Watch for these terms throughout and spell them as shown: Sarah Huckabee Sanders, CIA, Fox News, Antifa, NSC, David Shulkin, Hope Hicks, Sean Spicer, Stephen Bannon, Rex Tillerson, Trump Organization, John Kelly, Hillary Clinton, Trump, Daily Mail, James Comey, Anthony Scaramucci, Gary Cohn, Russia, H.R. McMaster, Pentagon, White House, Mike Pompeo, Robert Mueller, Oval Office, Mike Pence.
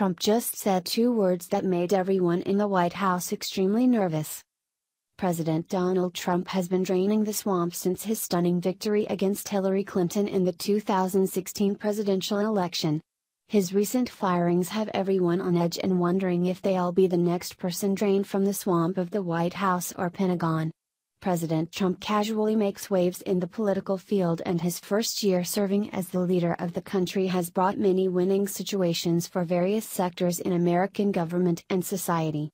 Trump just said two words that made everyone in the White House extremely nervous. President Donald Trump has been draining the swamp since his stunning victory against Hillary Clinton in the 2016 presidential election. His recent firings have everyone on edge and wondering if they'll be the next person drained from the swamp of the White House or Pentagon. President Trump casually makes waves in the political field, and his first year serving as the leader of the country has brought many winning situations for various sectors in American government and society.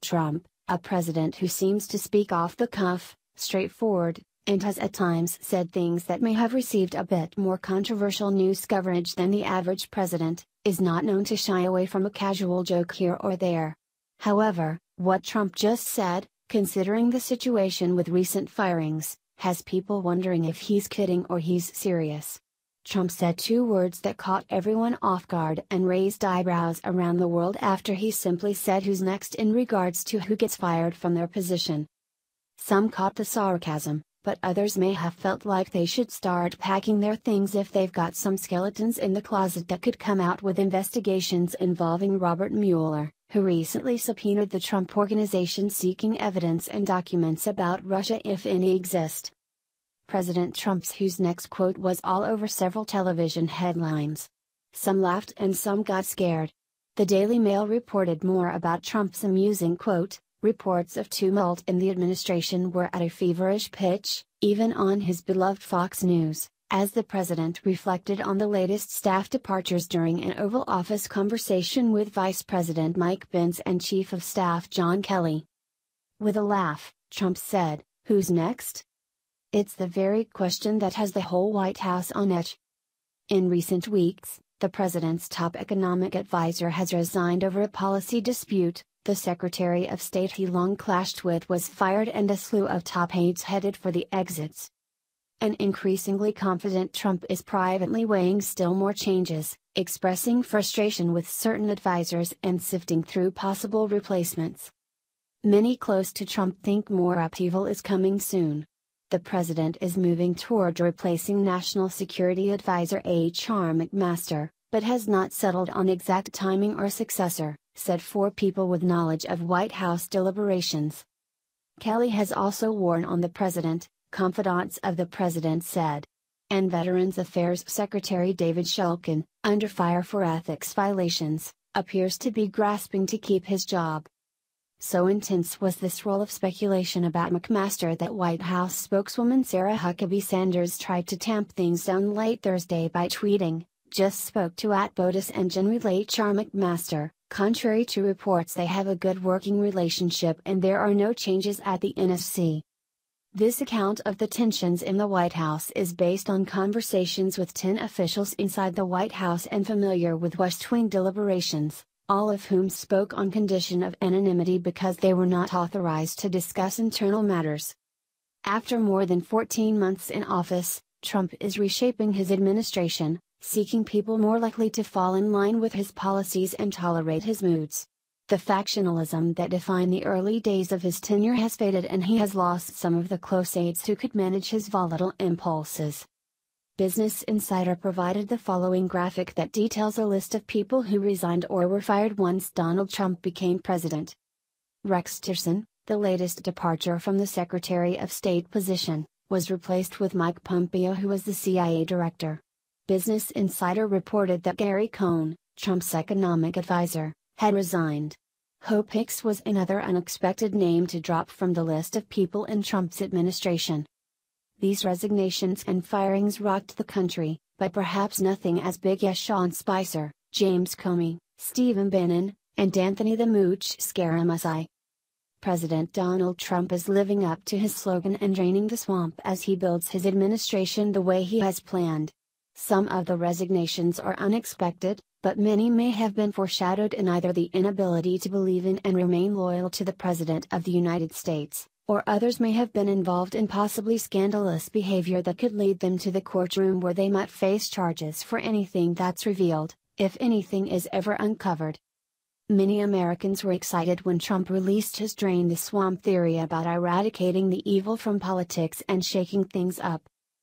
Trump, a president who seems to speak off the cuff, straightforward, and has at times said things that may have received a bit more controversial news coverage than the average president, is not known to shy away from a casual joke here or there. However, what Trump just said, considering the situation with recent firings, has people wondering if he's kidding or he's serious. Trump said two words that caught everyone off guard and raised eyebrows around the world after he simply said who's next in regards to who gets fired from their position. Some caught the sarcasm, but others may have felt like they should start packing their things if they've got some skeletons in the closet that could come out with investigations involving Robert Mueller, who recently subpoenaed the Trump Organization seeking evidence and documents about Russia if any exist. President Trump's "who's next" quote was all over several television headlines. Some laughed and some got scared. The Daily Mail reported more about Trump's amusing quote. Reports of tumult in the administration were at a feverish pitch, even on his beloved Fox News, as the president reflected on the latest staff departures during an Oval Office conversation with Vice President Mike Pence and Chief of Staff John Kelly. With a laugh, Trump said, "Who's next?" It's the very question that has the whole White House on edge. In recent weeks, the president's top economic advisor has resigned over a policy dispute, the Secretary of State he long clashed with was fired, and a slew of top aides headed for the exits. An increasingly confident Trump is privately weighing still more changes, expressing frustration with certain advisors and sifting through possible replacements. Many close to Trump think more upheaval is coming soon. The president is moving toward replacing National Security Advisor H.R. McMaster, but has not settled on exact timing or successor, said four people with knowledge of White House deliberations. Kelly has also worn on the president, confidants of the president said. And Veterans Affairs Secretary David Shulkin, under fire for ethics violations, appears to be grasping to keep his job. So intense was this roll of speculation about McMaster that White House spokeswoman Sarah Huckabee Sanders tried to tamp things down late Thursday by tweeting, "Just spoke to @BOTUS and Gen. with H.R. McMaster. Contrary to reports, they have a good working relationship and there are no changes at the NSC." This account of the tensions in the White House is based on conversations with 10 officials inside the White House and familiar with West Wing deliberations, all of whom spoke on condition of anonymity because they were not authorized to discuss internal matters. After more than 14 months in office, Trump is reshaping his administration, seeking people more likely to fall in line with his policies and tolerate his moods. The factionalism that defined the early days of his tenure has faded, and he has lost some of the close aides who could manage his volatile impulses. Business Insider provided the following graphic that details a list of people who resigned or were fired once Donald Trump became president. Rex Tillerson, the latest departure from the Secretary of State position, was replaced with Mike Pompeo, who was the CIA director. Business Insider reported that Gary Cohn, Trump's economic advisor, had resigned. Hope Hicks was another unexpected name to drop from the list of people in Trump's administration. These resignations and firings rocked the country, but perhaps nothing as big as Sean Spicer, James Comey, Stephen Bannon, and Anthony "the Mooch" Scaramucci. President Donald Trump is living up to his slogan and draining the swamp as he builds his administration the way he has planned. Some of the resignations are unexpected, but many may have been foreshadowed in either the inability to believe in and remain loyal to the President of the United States, or others may have been involved in possibly scandalous behavior that could lead them to the courtroom where they might face charges for anything that's revealed, if anything is ever uncovered. Many Americans were excited when Trump released his drain the swamp theory about eradicating the evil from politics and shaking things up.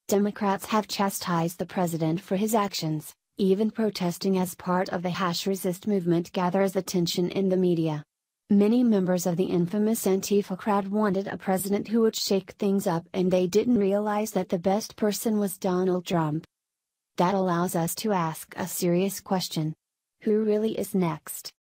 Democrats have chastised the president for his actions, even protesting as part of the #resist movement gathers attention in the media. Many members of the infamous Antifa crowd wanted a president who would shake things up, and they didn't realize that the best person was Donald Trump. That allows us to ask a serious question. Who really is next?